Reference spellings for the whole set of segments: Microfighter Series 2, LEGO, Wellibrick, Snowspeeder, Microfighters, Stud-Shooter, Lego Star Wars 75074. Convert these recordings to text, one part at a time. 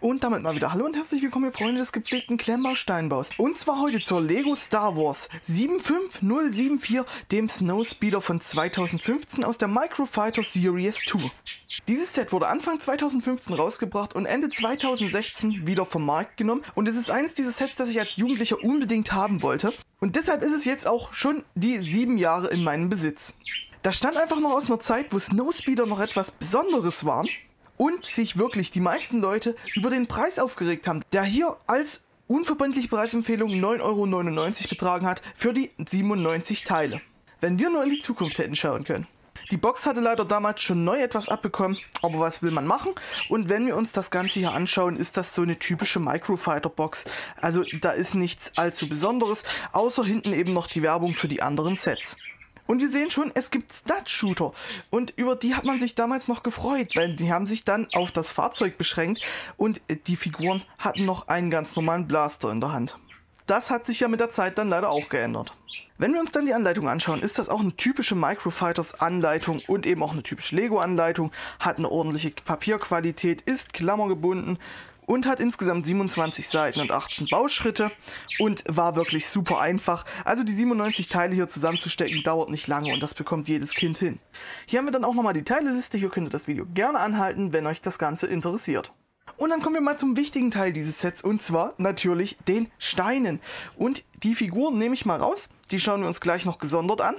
Und damit mal wieder hallo und herzlich willkommen, ihr Freunde des gepflegten Klemmbausteinbaus. Und zwar heute zur Lego Star Wars 75074, dem Snowspeeder von 2015 aus der Microfighter Series 2. Dieses Set wurde Anfang 2015 rausgebracht und Ende 2016 wieder vom Markt genommen. Und es ist eines dieser Sets, das ich als Jugendlicher unbedingt haben wollte. Und deshalb ist es jetzt auch schon die 7 Jahre in meinem Besitz. Das stand einfach noch aus einer Zeit, wo Snowspeeder noch etwas Besonderes waren. Und sich wirklich die meisten Leute über den Preis aufgeregt haben, der hier als unverbindliche Preisempfehlung 9,99 € betragen hat für die 97 Teile. Wenn wir nur in die Zukunft hätten schauen können. Die Box hatte leider damals schon neu etwas abbekommen, aber was will man machen? Und wenn wir uns das Ganze hier anschauen, ist das so eine typische Microfighter-Box. Also da ist nichts allzu Besonderes, außer hinten eben noch die Werbung für die anderen Sets. Und wir sehen schon, es gibt Stud-Shooter und über die hat man sich damals noch gefreut, weil die haben sich dann auf das Fahrzeug beschränkt und die Figuren hatten noch einen ganz normalen Blaster in der Hand. Das hat sich ja mit der Zeit dann leider auch geändert. Wenn wir uns dann die Anleitung anschauen, ist das auch eine typische Microfighters-Anleitung und eben auch eine typische Lego-Anleitung, hat eine ordentliche Papierqualität, ist klammergebunden und hat insgesamt 27 Seiten und 18 Bauschritte und war wirklich super einfach. Also die 97 Teile hier zusammenzustecken dauert nicht lange und das bekommt jedes Kind hin. Hier haben wir dann auch nochmal die Teileliste, hier könnt ihr das Video gerne anhalten, wenn euch das Ganze interessiert. Und dann kommen wir mal zum wichtigen Teil dieses Sets und zwar natürlich den Steinen. Und die Figuren nehme ich mal raus, die schauen wir uns gleich noch gesondert an.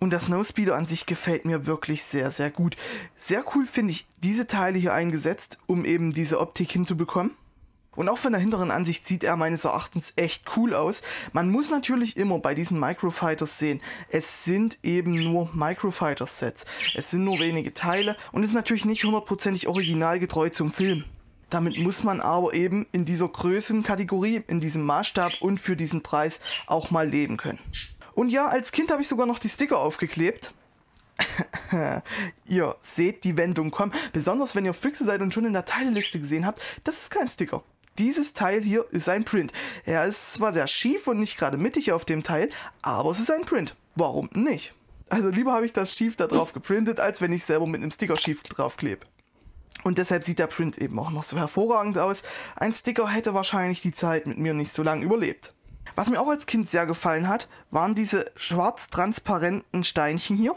Und das Snowspeeder an sich gefällt mir wirklich sehr, sehr gut. Sehr cool finde ich diese Teile hier eingesetzt, um eben diese Optik hinzubekommen. Und auch von der hinteren Ansicht sieht er meines Erachtens echt cool aus. Man muss natürlich immer bei diesen Microfighters sehen, es sind eben nur Microfighters-Sets. Es sind nur wenige Teile und ist natürlich nicht hundertprozentig originalgetreu zum Film. Damit muss man aber eben in dieser Größenkategorie, in diesem Maßstab und für diesen Preis auch mal leben können. Und ja, als Kind habe ich sogar noch die Sticker aufgeklebt. Ihr seht die Wendung kommen. Besonders wenn ihr Füchse seid und schon in der Teilliste gesehen habt, das ist kein Sticker. Dieses Teil hier ist ein Print. Er ist zwar sehr schief und nicht gerade mittig auf dem Teil, aber es ist ein Print. Warum nicht? Also lieber habe ich das schief da drauf geprintet, als wenn ich selber mit einem Sticker schief draufklebe. Und deshalb sieht der Print eben auch noch so hervorragend aus. Ein Sticker hätte wahrscheinlich die Zeit mit mir nicht so lange überlebt. Was mir auch als Kind sehr gefallen hat, waren diese schwarz-transparenten Steinchen hier.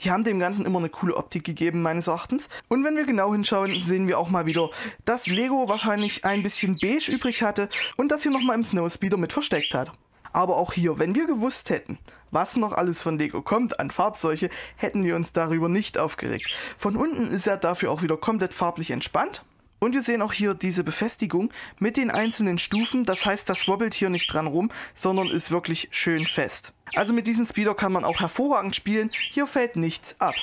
Die haben dem Ganzen immer eine coole Optik gegeben, meines Erachtens. Und wenn wir genau hinschauen, sehen wir auch mal wieder, dass Lego wahrscheinlich ein bisschen beige übrig hatte und das hier nochmal im Snowspeeder mit versteckt hat. Aber auch hier, wenn wir gewusst hätten, was noch alles von Lego kommt an Farbseuche, hätten wir uns darüber nicht aufgeregt. Von unten ist er dafür auch wieder komplett farblich entspannt. Und wir sehen auch hier diese Befestigung mit den einzelnen Stufen, das heißt, das wobbelt hier nicht dran rum, sondern ist wirklich schön fest. Also mit diesem Speeder kann man auch hervorragend spielen, hier fällt nichts ab.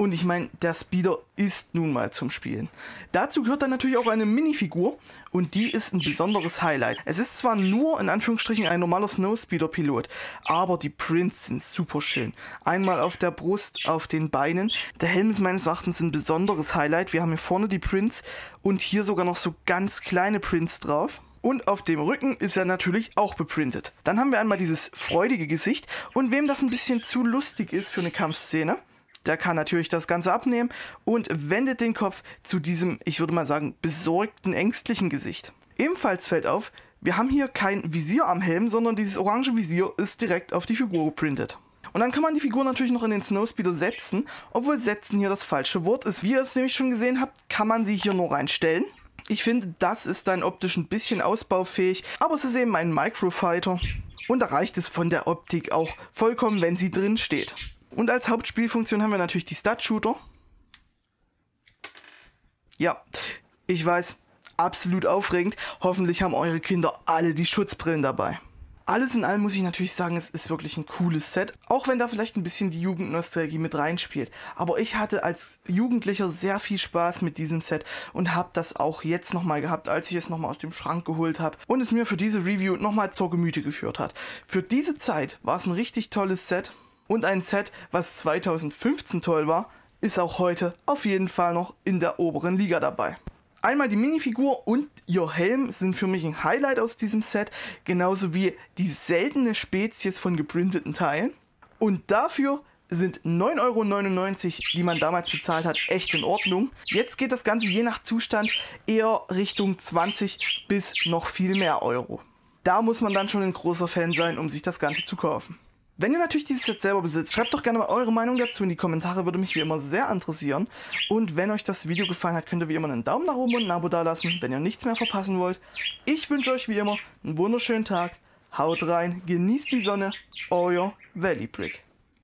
Und ich meine, der Speeder ist nun mal zum Spielen. Dazu gehört dann natürlich auch eine Minifigur und die ist ein besonderes Highlight. Es ist zwar nur in Anführungsstrichen ein normaler Snowspeeder-Pilot, aber die Prints sind super schön. Einmal auf der Brust, auf den Beinen. Der Helm ist meines Erachtens ein besonderes Highlight. Wir haben hier vorne die Prints und hier sogar noch so ganz kleine Prints drauf. Und auf dem Rücken ist er natürlich auch beprintet. Dann haben wir einmal dieses freudige Gesicht und wem das ein bisschen zu lustig ist für eine Kampfszene, der kann natürlich das Ganze abnehmen und wendet den Kopf zu diesem, ich würde mal sagen, besorgten, ängstlichen Gesicht. Ebenfalls fällt auf, wir haben hier kein Visier am Helm, sondern dieses orange Visier ist direkt auf die Figur geprintet. Und dann kann man die Figur natürlich noch in den Snowspeeder setzen, obwohl setzen hier das falsche Wort ist. Wie ihr es nämlich schon gesehen habt, kann man sie hier nur reinstellen. Ich finde, das ist dann optisch ein bisschen ausbaufähig, aber es ist eben ein Microfighter und da reicht es von der Optik auch vollkommen, wenn sie drin steht. Und als Hauptspielfunktion haben wir natürlich die Stud-Shooter. Ja, ich weiß, absolut aufregend. Hoffentlich haben eure Kinder alle die Schutzbrillen dabei. Alles in allem muss ich natürlich sagen, es ist wirklich ein cooles Set, auch wenn da vielleicht ein bisschen die Jugendnostalgie mit reinspielt. Aber ich hatte als Jugendlicher sehr viel Spaß mit diesem Set und habe das auch jetzt nochmal gehabt, als ich es nochmal aus dem Schrank geholt habe und es mir für diese Review nochmal zur Gemüte geführt hat. Für diese Zeit war es ein richtig tolles Set. Und ein Set, was 2015 toll war, ist auch heute auf jeden Fall noch in der oberen Liga dabei. Einmal die Minifigur und ihr Helm sind für mich ein Highlight aus diesem Set, genauso wie die seltene Spezies von geprinteten Teilen. Und dafür sind 9,99 Euro, die man damals bezahlt hat, echt in Ordnung. Jetzt geht das Ganze je nach Zustand eher Richtung 20 bis noch viel mehr Euro. Da muss man dann schon ein großer Fan sein, um sich das Ganze zu kaufen. Wenn ihr natürlich dieses Set selber besitzt, schreibt doch gerne mal eure Meinung dazu in die Kommentare, würde mich wie immer sehr interessieren. Und wenn euch das Video gefallen hat, könnt ihr wie immer einen Daumen nach oben und ein Abo dalassen, wenn ihr nichts mehr verpassen wollt. Ich wünsche euch wie immer einen wunderschönen Tag, haut rein, genießt die Sonne, euer Wellibrick.